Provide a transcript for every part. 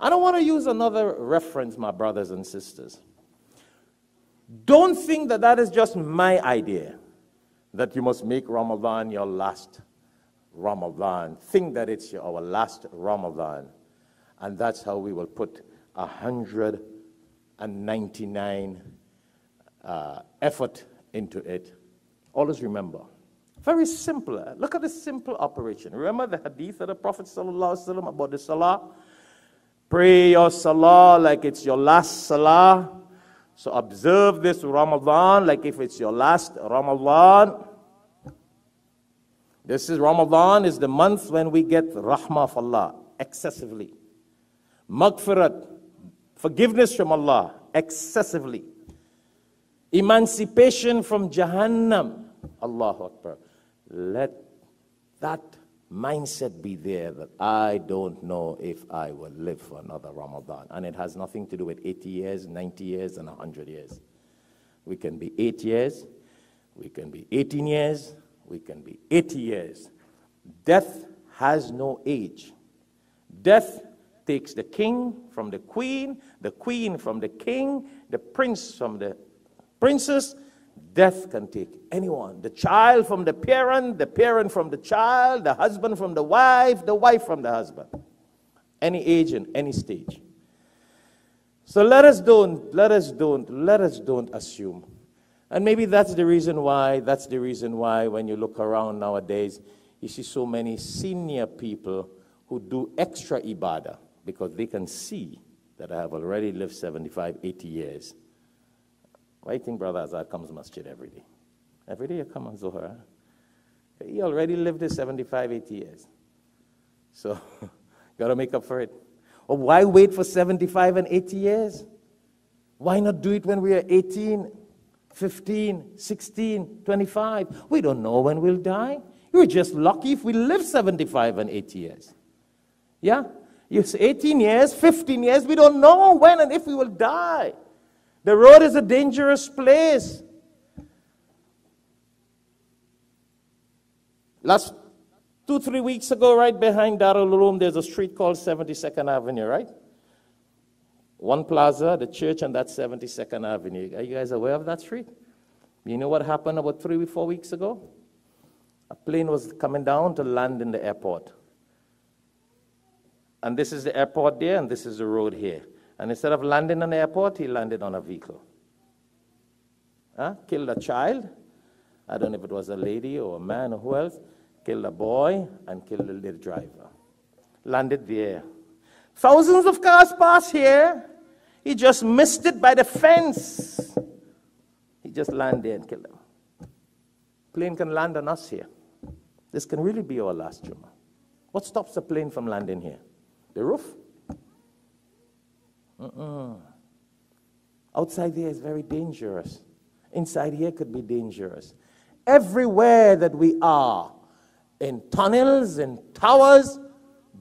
I don't want to use another reference, my brothers and sisters. Don't think that that is just my idea, that you must make Ramadan your last Ramadan. Think that it's our last Ramadan. And that's how we will put 199 effort into it. Always remember. Very simple. Look at the simple operation. Remember the hadith of the Prophet sallallahu alaihi wasallam about the salah? Pray your salah like it's your last salah. So observe this Ramadan like if it's your last Ramadan. This is Ramadan is the month when we get rahmah of Allah excessively. Maghfirat, forgiveness from Allah excessively. Emancipation from Jahannam. Allahu Akbar. Let that mindset be there that I don't know if I will live for another Ramadan. And it has nothing to do with 80 years, 90 years, and 100 years. We can be 8 years. We can be 18 years. We can be 80 years. Death has no age. Death takes the king from the queen from the king, the prince from the princess. Death can take anyone, the child from the parent from the child, the husband from the wife from the husband. Any age and any stage. So let us don't assume. And maybe that's the reason why when you look around nowadays, you see so many senior people who do extra Ibadah because they can see that I have already lived 75, 80 years. Why do you think Brother Azad comes to Masjid every day? Every day you come on Zohar. He already lived his 75, 80 years. So, got to make up for it. Or why wait for 75 and 80 years? Why not do it when we are 18, 15, 16, 25? We don't know when we'll die. You're just lucky if we live 75 and 80 years. Yeah? It's 18 years, 15 years. We don't know when and if we will die. The road is a dangerous place. Last 2-3 weeks ago, right behind Darul Uloom, there's a street called 72nd Avenue, right? One plaza, the church, and that's 72nd Avenue. Are you guys aware of that street? You know what happened about 3-4 weeks ago? A plane was coming down to land in the airport. And this is the airport there, and this is the road here. And instead of landing on the airport, he landed on a vehicle. Huh? Killed a child. I don't know if it was a lady or a man or who else. Killed a boy and killed the little driver. Landed there. Thousands of cars pass here. He just missed it by the fence. He just landed there and killed them. Plane can land on us here. This can really be our last Juma. What stops the plane from landing here? The roof? Outside here is very dangerous. Inside here could be dangerous. Everywhere that we are, in tunnels, in towers,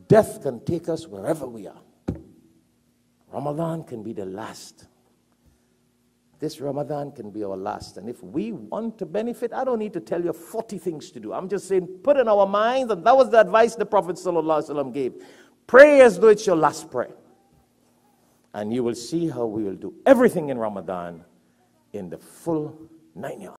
death can take us wherever we are. Ramadan can be the last. This Ramadan can be our last. And if we want to benefit, I don't need to tell you 40 things to do. I'm just saying, put in our minds, and that was the advice the Prophet sallallahu alaihi wasallam gave. Pray as though it's your last prayer. And you will see how we will do everything in Ramadan in the full 9 yards.